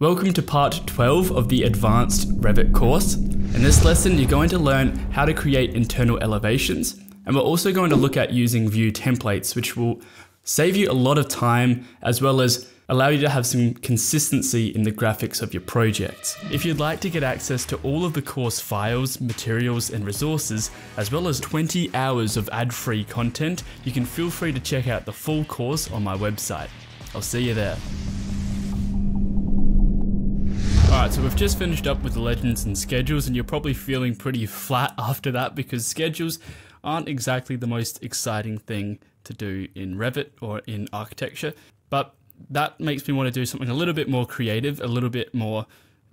Welcome to part 12 of the Advanced Revit course. In this lesson, you're going to learn how to create internal elevations, and we're also going to look at using view templates, which will save you a lot of time as well as allow you to have some consistency in the graphics of your projects. If you'd like to get access to all of the course files, materials, and resources, as well as 20 hours of ad-free content, you can feel free to check out the full course on my website. I'll see you there. Alright, so we've just finished up with the legends and schedules, and you're probably feeling pretty flat after that because schedules aren't exactly the most exciting thing to do in Revit or in architecture, but that makes me want to do something a little bit more creative, a little bit more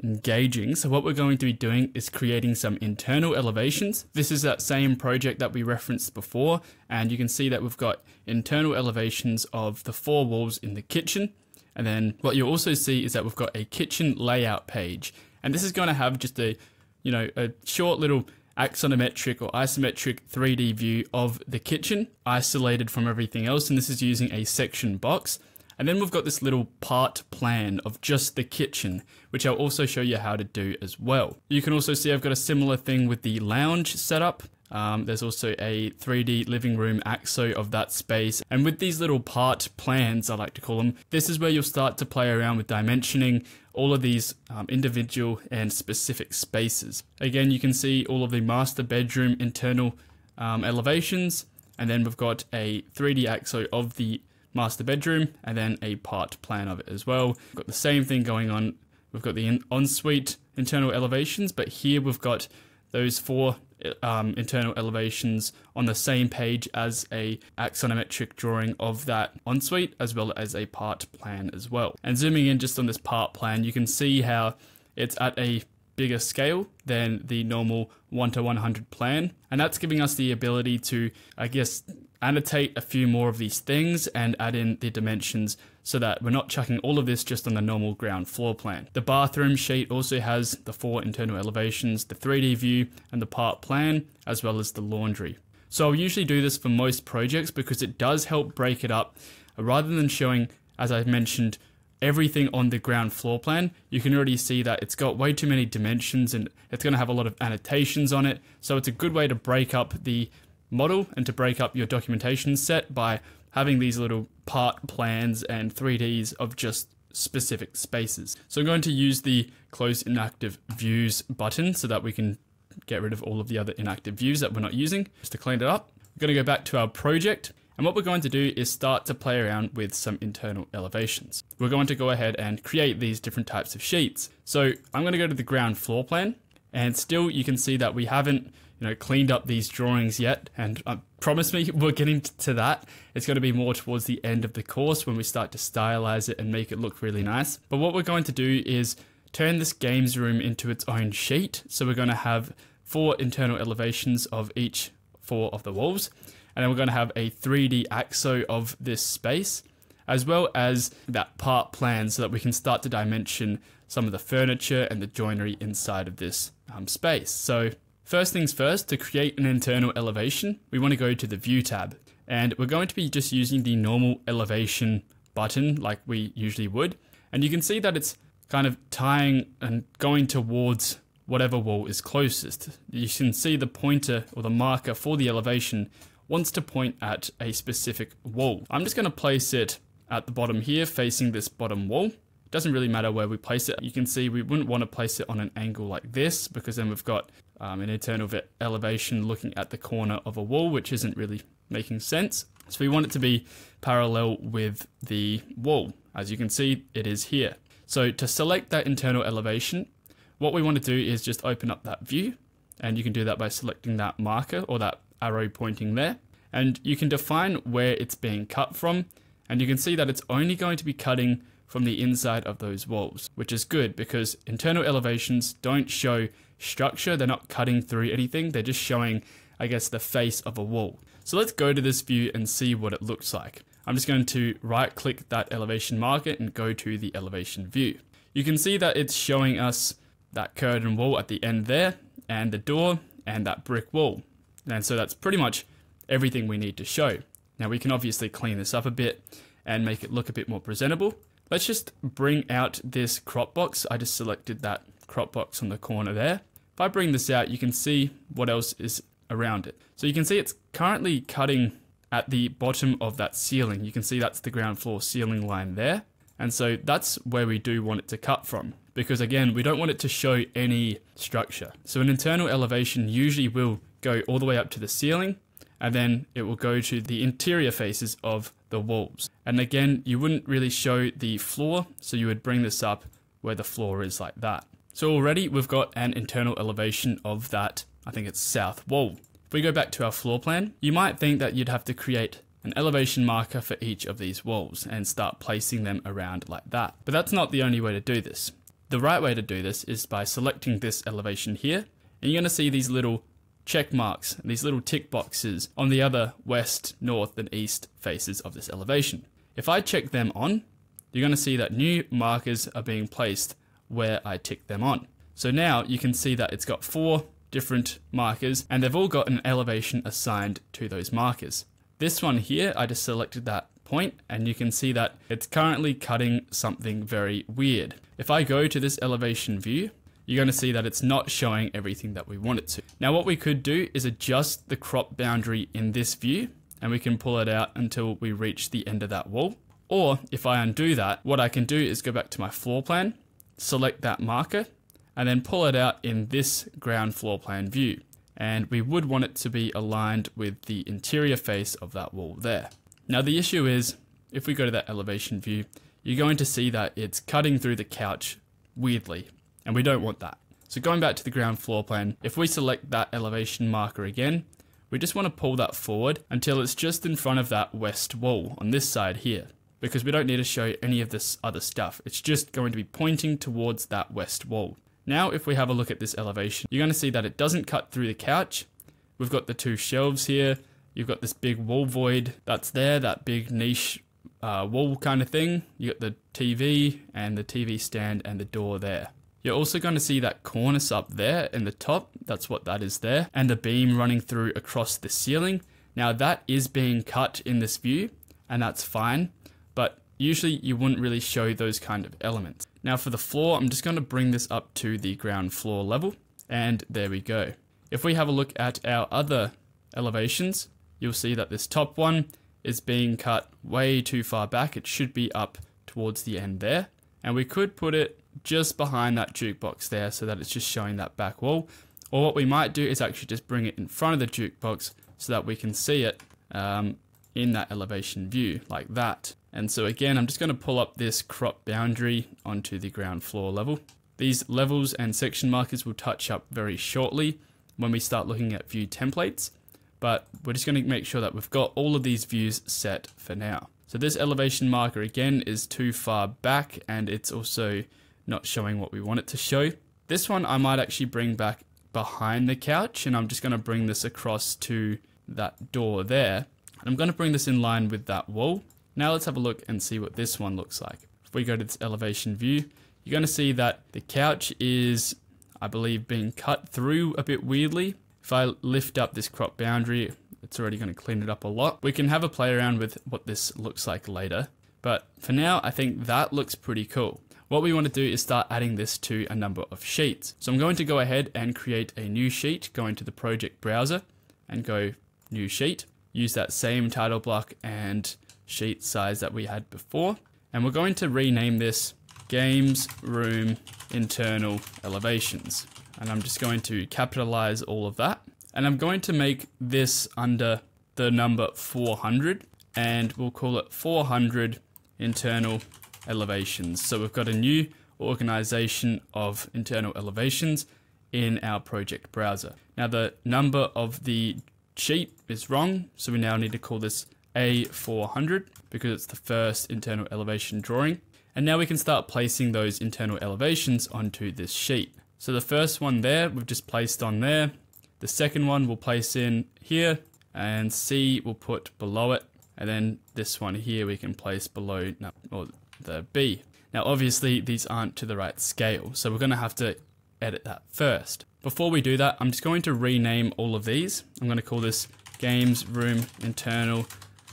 engaging. So what we're going to be doing is creating some internal elevations. This is that same project that we referenced before, and you can see that we've got internal elevations of the four walls in the kitchen. And then what you'll also see is that we've got a kitchen layout page, and this is going to have just a, you know, a short little axonometric or isometric 3D view of the kitchen isolated from everything else. And this is using a section box. And then we've got this little part plan of just the kitchen, which I'll also show you how to do as well. You can also see I've got a similar thing with the lounge setup. There's also a 3D living room axo of that space. And with these little part plans, I like to call them, this is where you'll start to play around with dimensioning all of these individual and specific spaces. Again, you can see all of the master bedroom internal elevations. And then we've got a 3D axo of the master bedroom and then a part plan of it as well. We've got the same thing going on. We've got the ensuite internal elevations, but here we've got those four internal elevations on the same page as a axonometric drawing of that ensuite, as well as a part plan as well. And zooming in just on this part plan, you can see how it's at a bigger scale than the normal 1:100 plan. And that's giving us the ability to, I guess, annotate a few more of these things and add in the dimensions so that we're not chucking all of this just on the normal ground floor plan. The bathroom sheet also has the four internal elevations, the 3D view and the part plan, as well as the laundry. So I'll usually do this for most projects because it does help break it up. Rather than showing, as I mentioned, everything on the ground floor plan, you can already see that it's got way too many dimensions and it's going to have a lot of annotations on it. So it's a good way to break up the model and to break up your documentation set by having these little part plans and 3Ds of just specific spaces. So I'm going to use the close inactive views button so that we can get rid of all of the other inactive views that we're not using. Just to clean it up, we're going to go back to our project, and what we're going to do is start to play around with some internal elevations. We're going to go ahead and create these different types of sheets. So I'm going to go to the ground floor plan, and still you can see that we haven't cleaned up these drawings yet, and promise me we're getting to that. It's going to be more towards the end of the course when we start to stylize it and make it look really nice. But what we're going to do is turn this games room into its own sheet. So we're going to have four internal elevations of each four of the walls, and then we're going to have a 3D axo of this space, as well as that part plan so that we can start to dimension some of the furniture and the joinery inside of this space. So first things first, to create an internal elevation, we want to go to the View tab, and we're going to be just using the normal elevation button like we usually would. And you can see that it's kind of tying and going towards whatever wall is closest. You can see the pointer or the marker for the elevation wants to point at a specific wall. I'm just going to place it at the bottom here, facing this bottom wall. Doesn't really matter where we place it. You can see we wouldn't want to place it on an angle like this because then we've got an internal elevation looking at the corner of a wall, which isn't really making sense. So we want it to be parallel with the wall. As you can see, it is here. So to select that internal elevation, what we want to do is just open up that view, and you can do that by selecting that marker or that arrow pointing there, and you can define where it's being cut from. And you can see that it's only going to be cutting from the inside of those walls, which is good because internal elevations don't show structure. They're not cutting through anything. They're just showing, I guess, the face of a wall. So let's go to this view and see what it looks like. I'm just going to right click that elevation marker and go to the elevation view. You can see that it's showing us that curtain wall at the end there, and the door, and that brick wall. And so that's pretty much everything we need to show. Now we can obviously clean this up a bit and make it look a bit more presentable. Let's just bring out this crop box. I just selected that crop box on the corner there. If I bring this out, you can see what else is around it. So you can see it's currently cutting at the bottom of that ceiling. You can see that's the ground floor ceiling line there. And so that's where we do want it to cut from, because again, we don't want it to show any structure. So an internal elevation usually will go all the way up to the ceiling, and then it will go to the interior faces of the walls. And again, you wouldn't really show the floor, so you would bring this up where the floor is like that. So already we've got an internal elevation of that, I think it's south wall. If we go back to our floor plan, you might think that you'd have to create an elevation marker for each of these walls and start placing them around like that. But that's not the only way to do this. The right way to do this is by selecting this elevation here, and you're going to see these little check marks, these little tick boxes on the other west, north, and east faces of this elevation. If I check them on, you're going to see that new markers are being placed where I tick them on. So now you can see that it's got four different markers, and they've all got an elevation assigned to those markers. This one here, I just selected that point, and you can see that it's currently cutting something very weird. If I go to this elevation view, you're going to see that it's not showing everything that we want it to. Now what we could do is adjust the crop boundary in this view, and we can pull it out until we reach the end of that wall. Or if I undo that, what I can do is go back to my floor plan, select that marker, and then pull it out in this ground floor plan view. And we would want it to be aligned with the interior face of that wall there. Now the issue is, if we go to that elevation view, you're going to see that it's cutting through the couch weirdly, and we don't want that. So going back to the ground floor plan, if we select that elevation marker again, we just want to pull that forward until it's just in front of that west wall on this side here, because we don't need to show any of this other stuff. It's just going to be pointing towards that west wall. Now, if we have a look at this elevation, you're going to see that it doesn't cut through the couch. We've got the two shelves here. You've got this big wall void that's there, that big niche wall kind of thing. You got the TV and the TV stand and the door there. You're also going to see that cornice up there in the top. That's what that is there. And the beam running through across the ceiling. Now that is being cut in this view, and that's fine. But usually you wouldn't really show those kind of elements. Now for the floor, I'm just going to bring this up to the ground floor level, and there we go. If we have a look at our other elevations, you'll see that this top one is being cut way too far back. It should be up towards the end there, and we could put it just behind that jukebox there so that it's just showing that back wall. Or what we might do is actually just bring it in front of the jukebox so that we can see it in that elevation view like that. And so again, I'm just going to pull up this crop boundary onto the ground floor level. These levels and section markers will touch up very shortly when we start looking at view templates, but we're just going to make sure that we've got all of these views set for now. So this elevation marker again is too far back, and it's also not showing what we want it to show. This one I might actually bring back behind the couch, and I'm just going to bring this across to that door there. And I'm going to bring this in line with that wall. Now let's have a look and see what this one looks like. If we go to this elevation view, you're going to see that the couch is, I believe, being cut through a bit weirdly. If I lift up this crop boundary, it's already going to clean it up a lot. We can have a play around with what this looks like later, but for now, I think that looks pretty cool. What we want to do is start adding this to a number of sheets. So I'm going to go ahead and create a new sheet, go into the project browser and go new sheet, use that same title block and sheet size that we had before, and we're going to rename this Games Room Internal Elevations, and I'm just going to capitalize all of that, and I'm going to make this under the number 400, and we'll call it 400 Internal Elevations. So we've got a new organization of internal elevations in our project browser. Now the number of the sheet is wrong, so we now need to call this A400 because it's the first internal elevation drawing. And now we can start placing those internal elevations onto this sheet. So the first one there, we've just placed on there. The second one we'll place in here, and C we'll put below it. And then this one here we can place below, or the B. Now obviously these aren't to the right scale, so we're going to have to edit that first. Before we do that, I'm just going to rename all of these. I'm going to call this Games Room Internal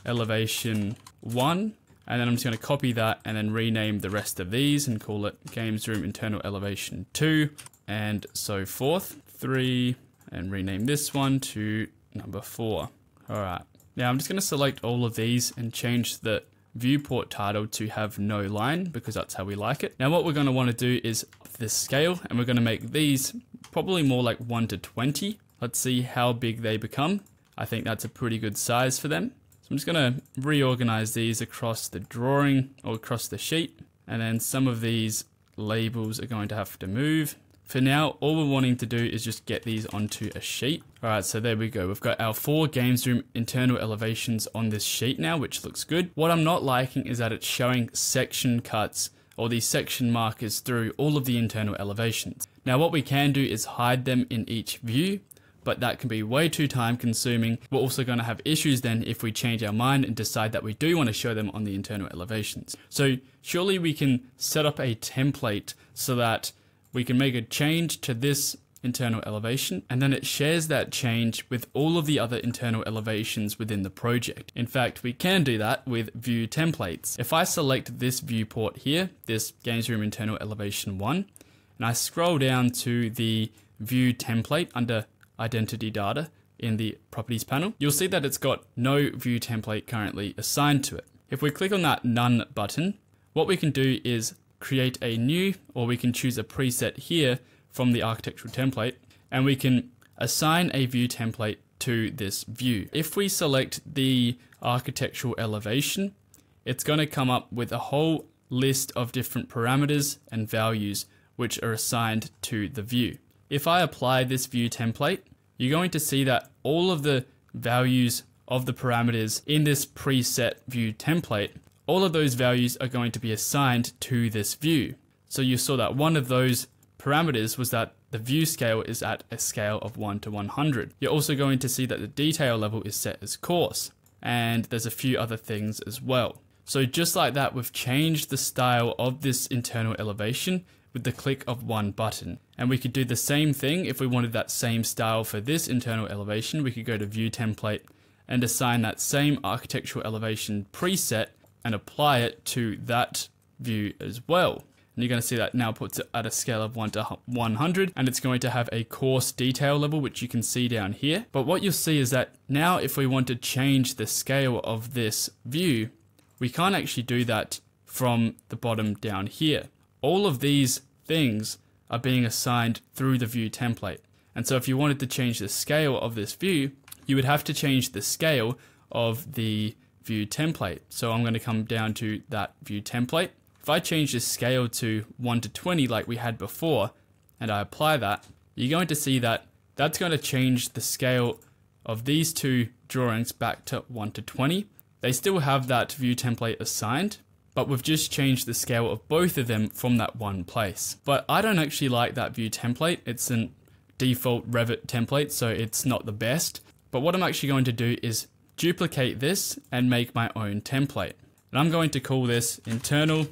Elevation 1, And then I'm just going to copy that and then rename the rest of these and call it Games Room Internal Elevation 2 and so forth. 3, and rename this one to number 4. All right. Now I'm just going to select all of these and change the viewport title to have no line because that's how we like it. Now what we're going to want to do is up this scale and we're going to make these probably more like 1 to 20. Let's see how big they become. I think that's a pretty good size for them. So I'm just going to reorganize these across the drawing or across the sheet. And then some of these labels are going to have to move. For now, all we're wanting to do is just get these onto a sheet. All right, so there we go. We've got our 4 Games Room internal elevations on this sheet now, which looks good. What I'm not liking is that it's showing section cuts or these section markers through all of the internal elevations. Now, what we can do is hide them in each view, but that can be way too time consuming. We're also going to have issues then if we change our mind and decide that we do want to show them on the internal elevations. So surely we can set up a template so that we can make a change to this internal elevation and then it shares that change with all of the other internal elevations within the project. In fact, we can do that with view templates. If I select this viewport here, this Games Room Internal Elevation 1, and I scroll down to the view template under identity data in the properties panel, you'll see that it's got no view template currently assigned to it. If we click on that none button, what we can do is create a new, or we can choose a preset here from the architectural template, and we can assign a view template to this view. If we select the architectural elevation, it's going to come up with a whole list of different parameters and values which are assigned to the view. If I apply this view template, you're going to see that all of the values of the parameters in this preset view template, all of those values are going to be assigned to this view. So you saw that one of those parameters was that the view scale is at a scale of 1 to 100. You're also going to see that the detail level is set as coarse, and there's a few other things as well. So just like that, we've changed the style of this internal elevation with the click of one button. And we could do the same thing if we wanted that same style for this internal elevation. We could go to view template and assign that same architectural elevation preset and apply it to that view as well. And you're going to see that now puts it at a scale of 1 to 100, and it's going to have a coarse detail level, which you can see down here. But what you'll see is that now if we want to change the scale of this view, we can't actually do that from the bottom down here. All of these things are being assigned through the view template. And so if you wanted to change the scale of this view, you would have to change the scale of the view template. So I'm going to come down to that view template. If I change the scale to 1 to 20 like we had before, and I apply that, you're going to see that that's going to change the scale of these two drawings back to 1 to 20. They still have that view template assigned, but we've just changed the scale of both of them from that one place. But I don't actually like that view template. It's a default Revit template, so it's not the best. But what I'm actually going to do is duplicate this and make my own template. And I'm going to call this internal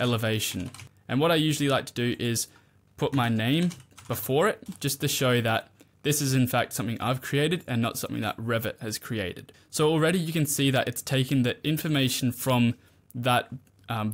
elevation. And what I usually like to do is put my name before it just to show that this is in fact something I've created and not something that Revit has created. So already you can see that it's taken the information from that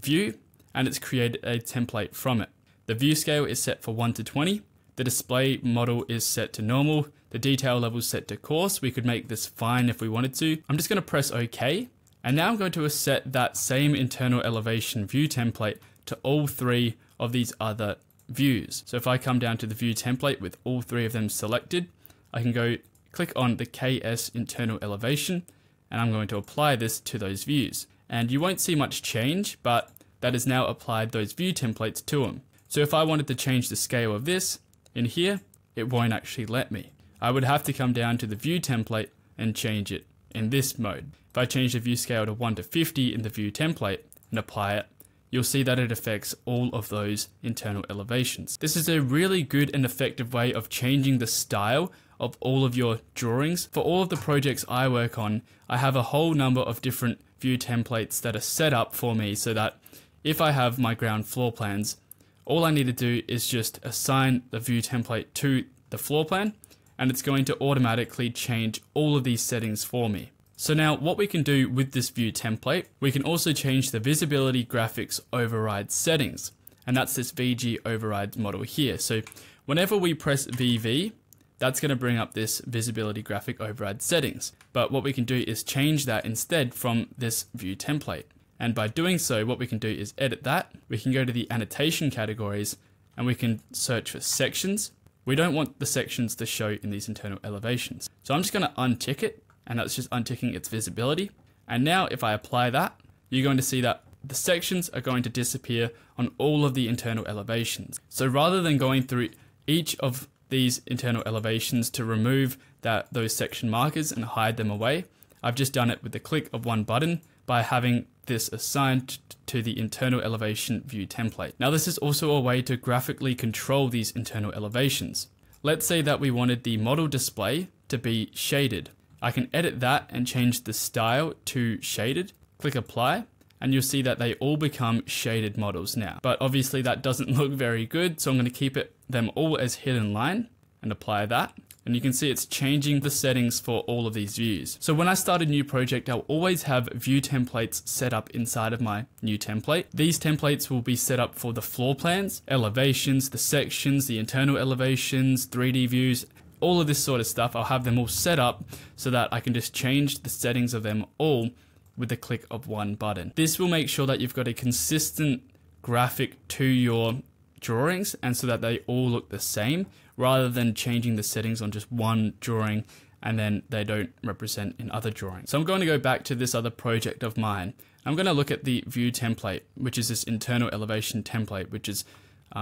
view and it's created a template from it. The view scale is set for 1 to 20. The display model is set to normal. The detail level is set to coarse. We could make this fine if we wanted to. I'm just going to press OK. And now I'm going to set that same internal elevation view template to all 3 of these other views. So if I come down to the view template with all 3 of them selected, I can go click on the KS internal elevation and I'm going to apply this to those views. And you won't see much change, but that is now applied those view templates to them. So if I wanted to change the scale of this in here, it won't actually let me. I would have to come down to the view template and change it in this mode. If I change the view scale to 1 to 50 in the view template and apply it, you'll see that it affects all of those internal elevations. This is a really good and effective way of changing the style of all of your drawings. For all of the projects I work on, I have a whole number of different view templates that are set up for me so that if I have my ground floor plans, all I need to do is just assign the view template to the floor plan and it's going to automatically change all of these settings for me. So now what we can do with this view template, we can also change the visibility graphics override settings, and that's this VG override model here. So whenever we press VV, that's going to bring up this visibility graphic override settings. But what we can do is change that instead from this view template. And by doing so, what we can do is edit that. We can go to the annotation categories and we can search for sections. We don't want the sections to show in these internal elevations. So I'm just going to untick it, and that's just unticking its visibility. And now if I apply that, you're going to see that the sections are going to disappear on all of the internal elevations. So rather than going through each of these internal elevations to remove those section markers and hide them away, I've just done it with the click of one button by having this assigned to the internal elevation view template. Now this is also a way to graphically control these internal elevations. Let's say that we wanted the model display to be shaded. I can edit that and change the style to shaded, click apply, and you'll see that they all become shaded models now. But obviously that doesn't look very good, so I'm going to keep them all as hidden line and apply that. And you can see it's changing the settings for all of these views. So when I start a new project, I'll always have view templates set up inside of my new template. These templates will be set up for the floor plans, elevations, the sections, the internal elevations, 3D views, all of this sort of stuff. I'll have them all set up so that I can just change the settings of them all with the click of one button. This will make sure that you've got a consistent graphic to your drawings, and so that they all look the same, rather than changing the settings on just one drawing and then they don't represent in other drawings. So I'm going to go back to this other project of mine. I'm going to look at the view template, which is this internal elevation template, which is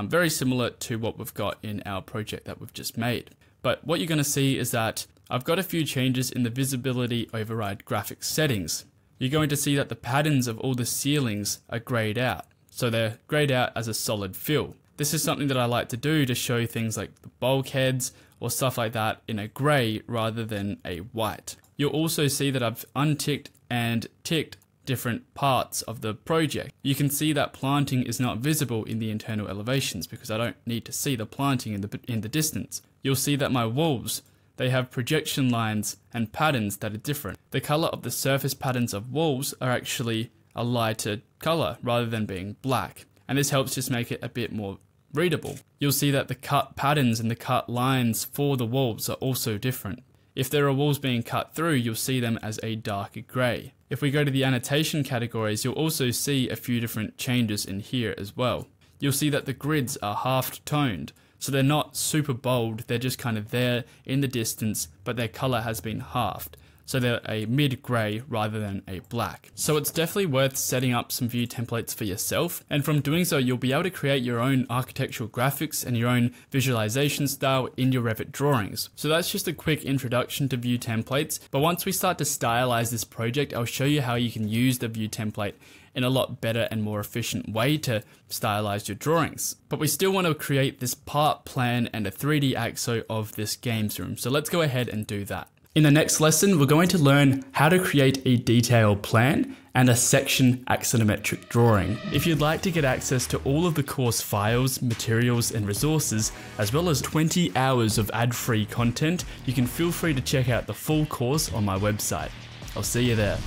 very similar to what we've got in our project that we've just made. But what you're going to see is that I've got a few changes in the visibility override graphic settings. You're going to see that the patterns of all the ceilings are grayed out. So they're grayed out as a solid fill. This is something that I like to do to show things like the bulkheads or stuff like that in a gray rather than a white. You'll also see that I've unticked and ticked different parts of the project. You can see that planting is not visible in the internal elevations because I don't need to see the planting in the distance. You'll see that my walls, they have projection lines and patterns that are different. The color of the surface patterns of walls are actually a lighter color rather than being black. And this helps just make it a bit more readable. You'll see that the cut patterns and the cut lines for the walls are also different. If there are walls being cut through, you'll see them as a darker gray. If we go to the annotation categories, you'll also see a few different changes in here as well. You'll see that the grids are half toned. So they're not super bold, they're just kind of there in the distance, but their color has been halved. So they're a mid-gray rather than a black. So it's definitely worth setting up some view templates for yourself. And from doing so, you'll be able to create your own architectural graphics and your own visualization style in your Revit drawings. So that's just a quick introduction to view templates. But once we start to stylize this project, I'll show you how you can use the view template in a lot better and more efficient way to stylize your drawings. But we still want to create this part plan and a 3D axo of this games room. So let's go ahead and do that. In the next lesson, we're going to learn how to create a detailed plan and a section axonometric drawing. If you'd like to get access to all of the course files, materials, and resources, as well as 20 hours of ad-free content, you can feel free to check out the full course on my website. I'll see you there.